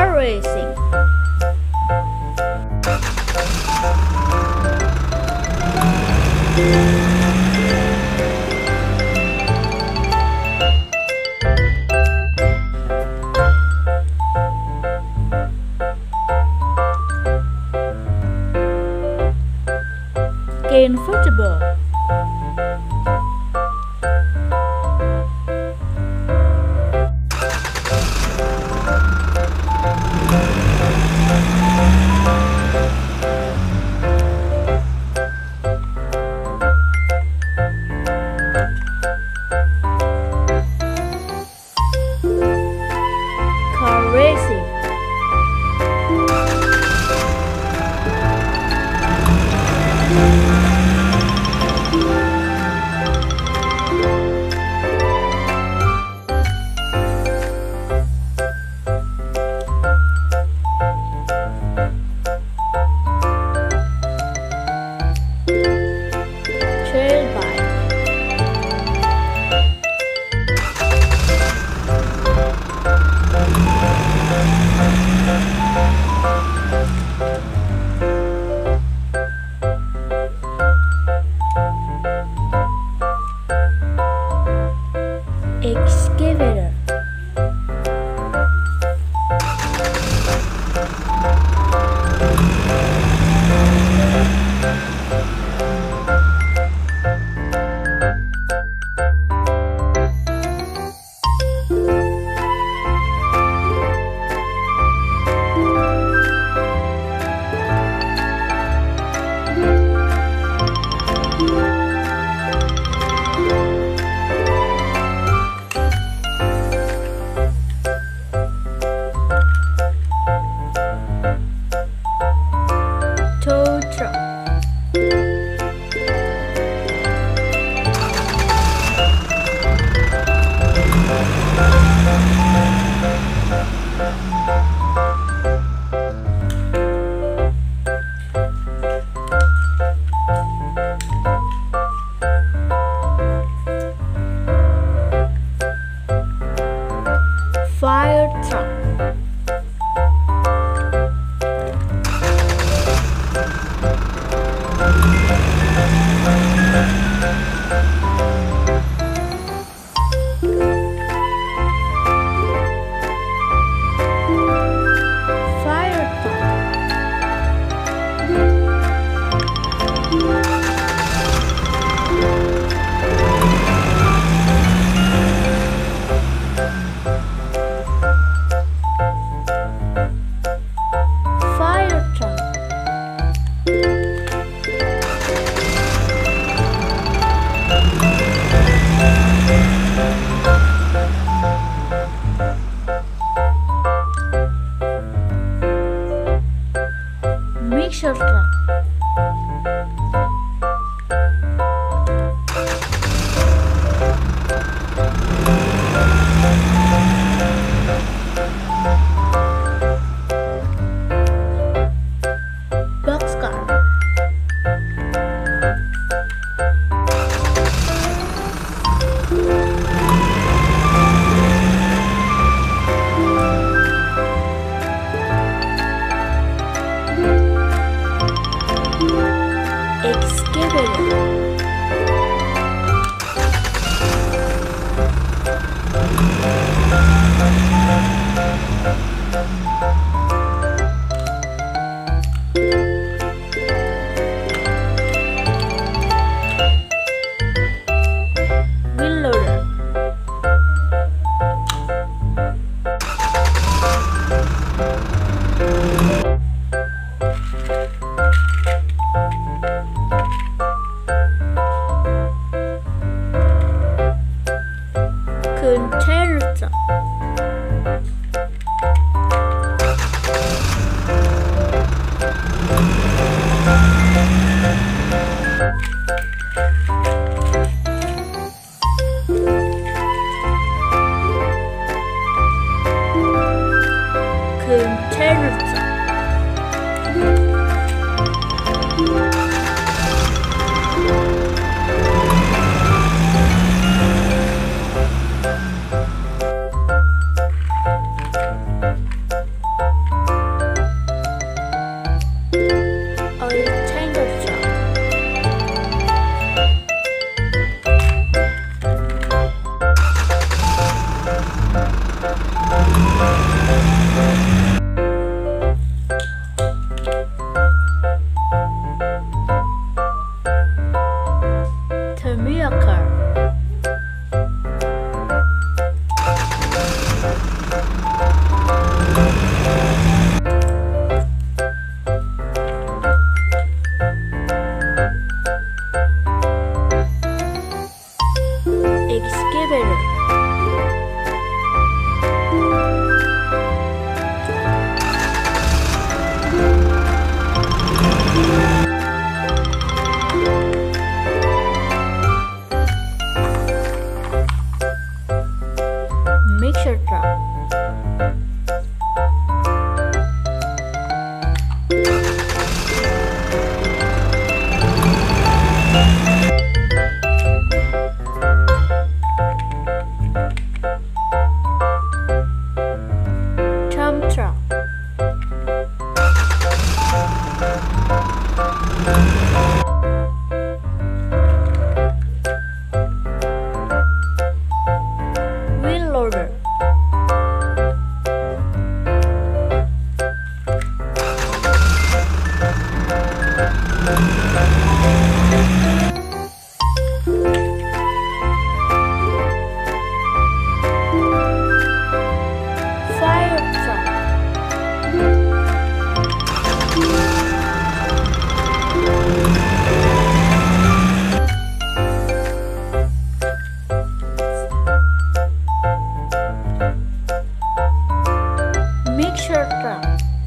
everything. Comfortable. Excavator. Fire truck. Mixer truck. Boxcar.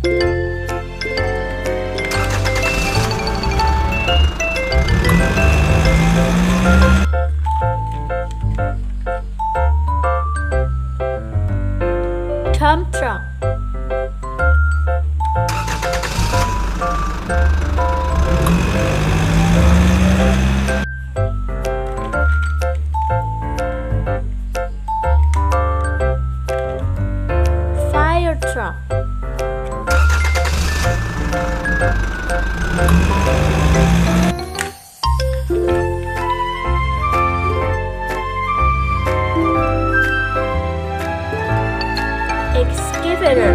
Dump truck. Fire truck. Excavator.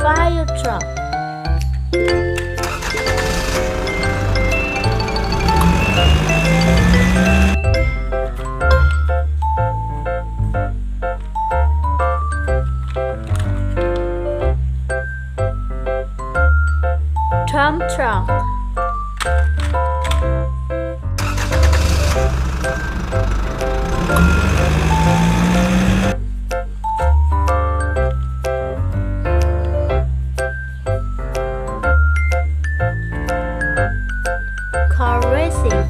Fire truck. Dump truck. Car racing.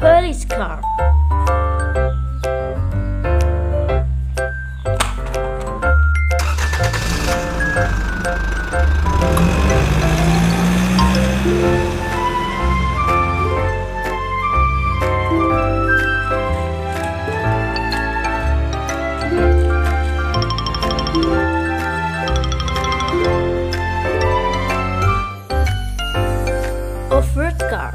Police car. Off-road car.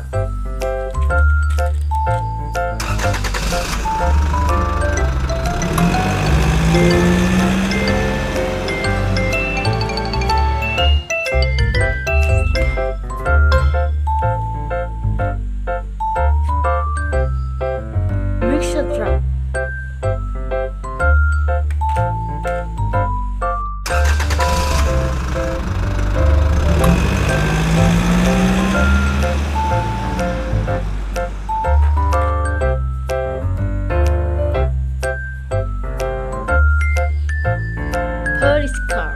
Mixer truck. Police car.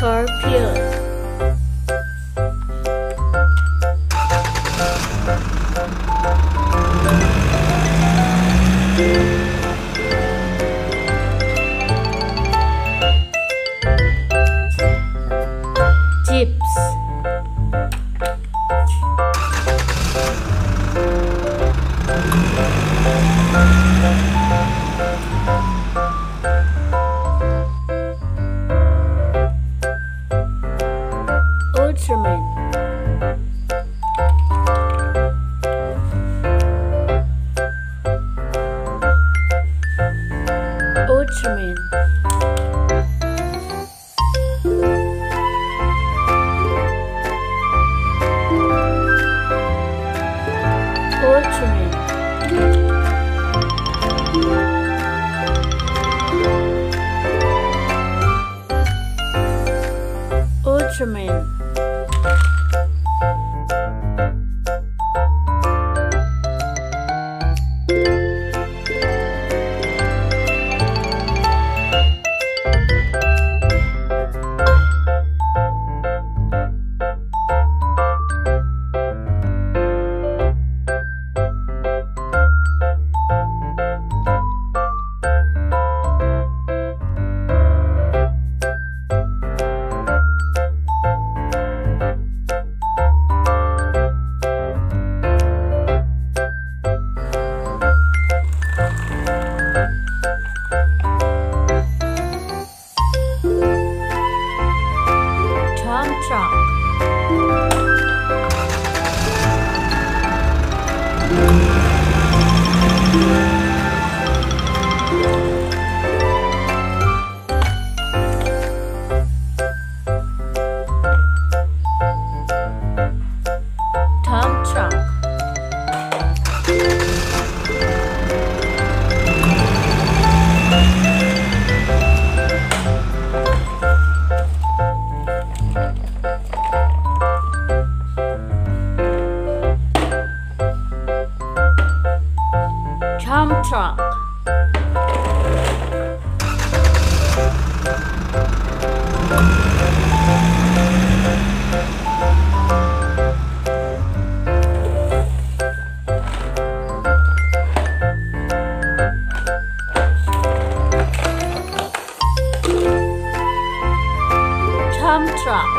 Car pilot. Ultraman. Ultraman. Ultraman. Ultraman. Dump truck.